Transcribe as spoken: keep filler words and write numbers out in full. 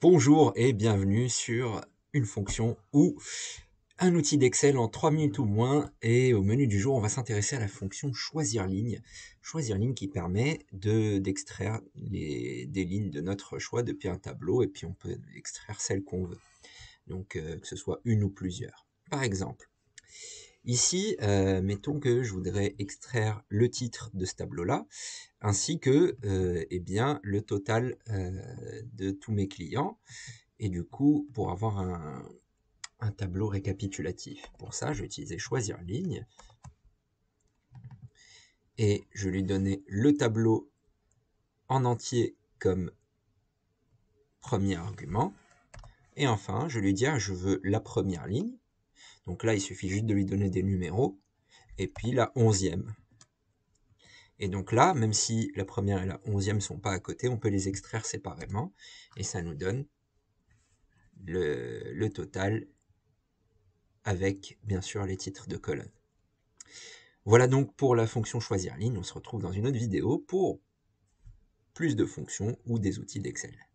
Bonjour et bienvenue sur une fonction ou un outil d'Excel en trois minutes ou moins. Et au menu du jour, on va s'intéresser à la fonction choisir ligne. Choisir ligne qui permet de d'extraire les, des lignes de notre choix depuis un tableau, et puis on peut extraire celles qu'on veut. Donc euh, que ce soit une ou plusieurs. Par exemple, ici, euh, mettons que je voudrais extraire le titre de ce tableau-là, ainsi que euh, eh bien, le total euh, de tous mes clients. Et du coup, pour avoir un, un tableau récapitulatif, pour ça, je vais utiliser choisir ligne. Et je lui donnais le tableau en entier comme premier argument. Et enfin, je lui dis, ah, je veux la première ligne. Donc là, il suffit juste de lui donner des numéros, et puis la onzième. Et donc là, même si la première et la onzième ne sont pas à côté, on peut les extraire séparément, et ça nous donne le, le total avec, bien sûr, les titres de colonne. Voilà donc pour la fonction choisir ligne. On se retrouve dans une autre vidéo pour plus de fonctions ou des outils d'Excel.